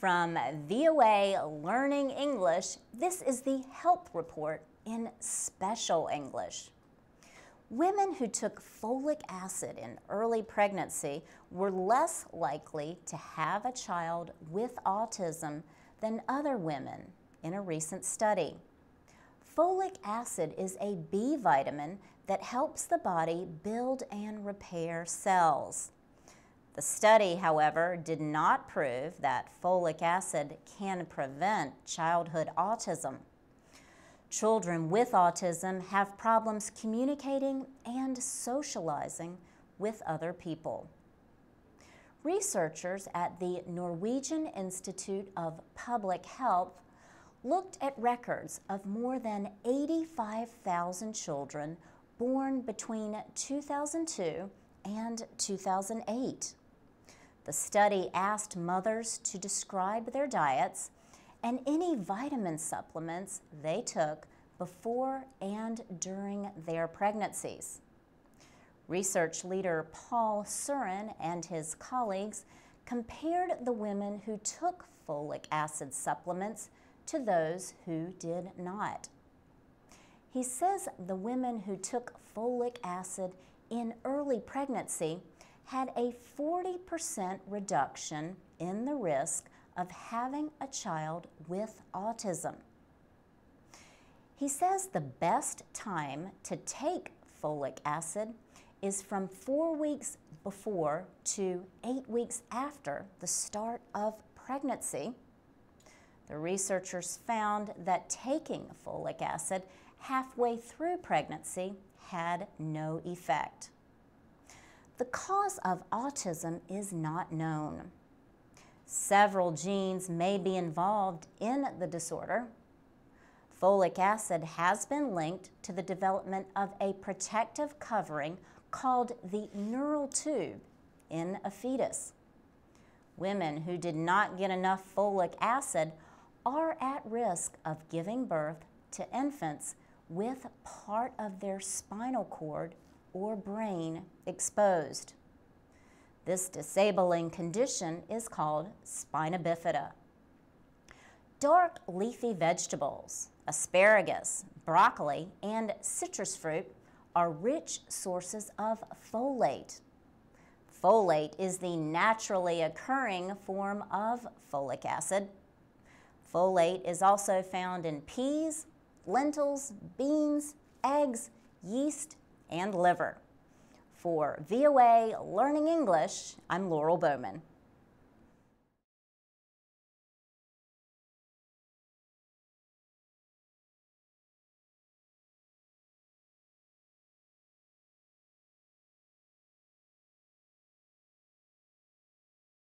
From VOA Learning English, this is the Health Report in Special English. Women who took folic acid in early pregnancy were less likely to have a child with autism than other women in a recent study. Folic acid is a B vitamin that helps the body build and repair cells. The study, however, did not prove that folic acid can prevent childhood autism. Children with autism have problems communicating and socializing with other people. Researchers at the Norwegian Institute of Public Health looked at records of more than 85,000 children born between 2002 and 2008. The study asked mothers to describe their diets and any vitamin supplements they took before and during their pregnancies. Research leader Paul Suren and his colleagues compared the women who took folic acid supplements to those who did not. He says the women who took folic acid in early pregnancy had a 40% reduction in the risk of having a child with autism. He says the best time to take folic acid is from 4 weeks before to 8 weeks after the start of pregnancy. The researchers found that taking folic acid halfway through pregnancy had no effect. The cause of autism is not known. Several genes may be involved in the disorder. Folic acid has been linked to the development of a protective covering called the neural tube in a fetus. Women who did not get enough folic acid are at risk of giving birth to infants with part of their spinal cord or brain exposed. This disabling condition is called spina bifida. Dark leafy vegetables, asparagus, broccoli, and citrus fruit are rich sources of folate. Folate is the naturally occurring form of folic acid. Folate is also found in peas, lentils, beans, eggs, yeast, and liver. For VOA Learning English, I'm Laurel Bowman.